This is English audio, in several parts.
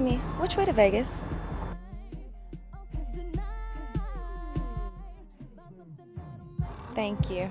Excuse me, which way to Vegas? Thank you.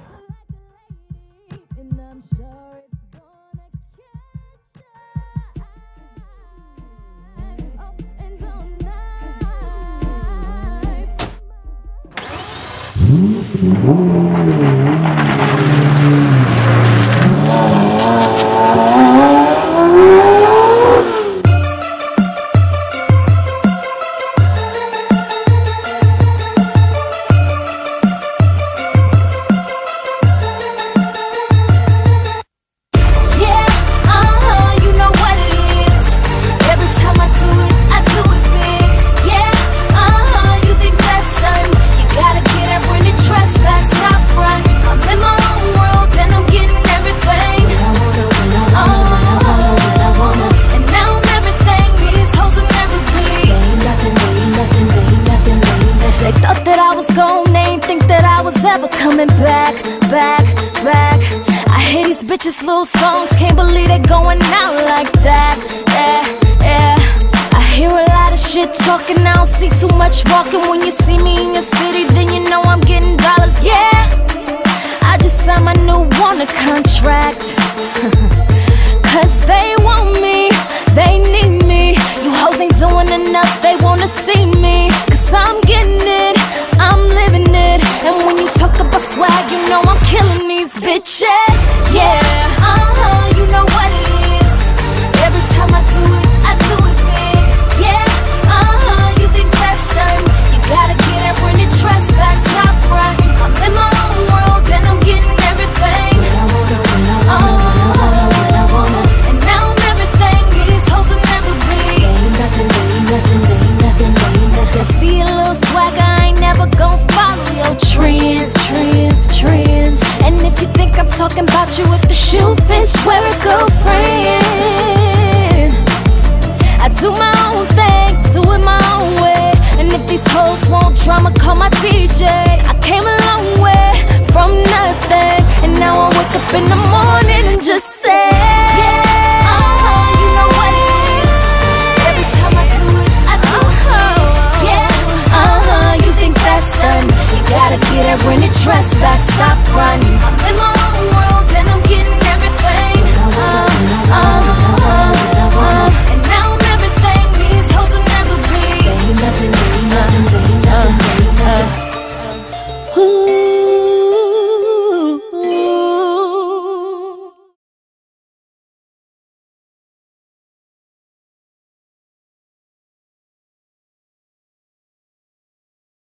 Coming back. I hear these bitches' little songs, can't believe they're going out like that. I hear a lot of shit talking, I don't see too much walking. When you see me in your city, then you know I'm getting dollars. Yeah, I just signed my new Warner contract. 'Cause they want me, they need me. You hoes ain't doing enough, they wanna see me. 'Cause I'm getting it, I'm living it. And when you talk about swag, you know I'm killing these bitches. Yeah, you know what it is. Every time I do it big. Yeah, you think that's done. You gotta get up, bring the dress back, top right. I'm in my own world and I'm getting everything. What I wanna. And now I'm everything these hoes will never be. Ain't nothing. See a little swagger, I ain't never gon' follow your trends. And if you think I'm talking about you, if the shoe fits, wear a girlfriend. I do my own thing, do it my own way. And if these hoes want drama, call my DJ. I came a long way from nothing, and now I wake up in the morning and just say, yeah. You gotta get her in the dress back, stop running.